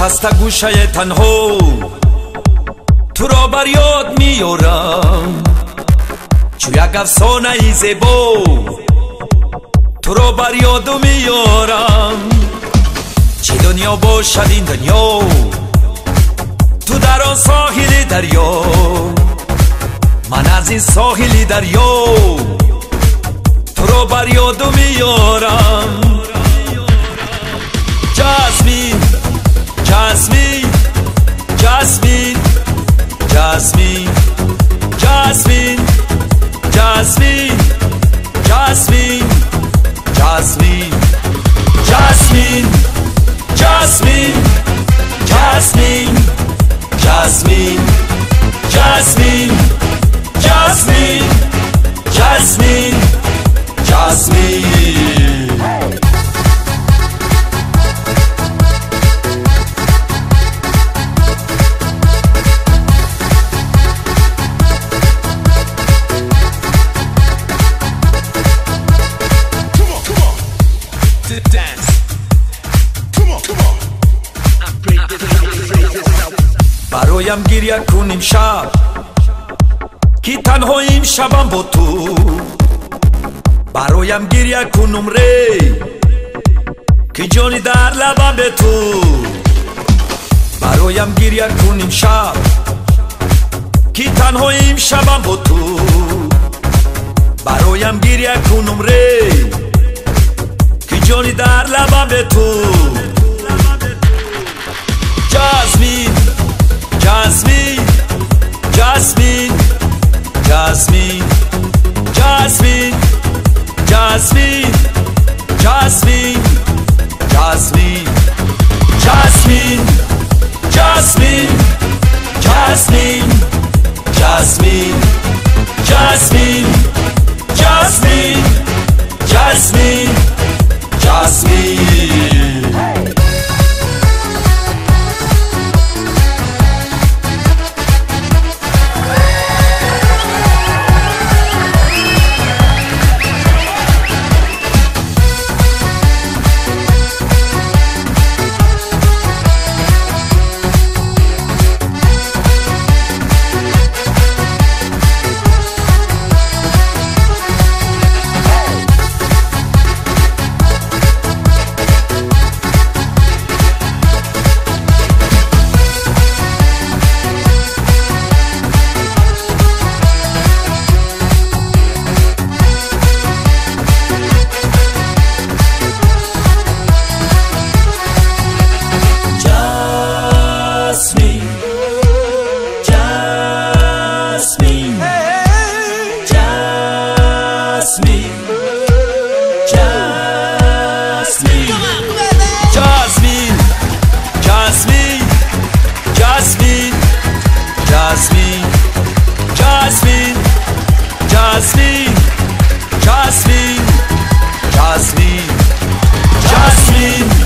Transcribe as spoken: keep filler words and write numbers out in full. نشسته گوشه تنها، تو را بر یاد میارم، چو یک افسانه ای زیبا تو را بر یاد میارم. چه دنیا باشد این دنیا، تو در آن ساحل دریا، من از این ساحل دریا تو را بر یاد میارم. جاسمین جاسمین جاسمین جاسمین جاسمین جاسمین جاسمین جاسمین جاسمین جاسمین جاسمین جاسمین جاسمین جاسمین جاسمین جاسمین برایم گریه کن امشب که تنها امشبم با تو، برایم گریه کن عمری که جانی در لبم به تو. برایم گریه کن امشب که تنها امشبم با تو، برایم گریه کن عمری که جانی در لبم به تو. جاسمین Jasmin, Jasmin, Jasmin, Jasmin, Jasmin, Jasmin, Jasmin, Jasmin, Jasmin, Jasmin, Jasmin, Jasmin, Jasmin, Jasmin, Jasmin. Jasmin, Jasmin, Jasmin, Jasmin.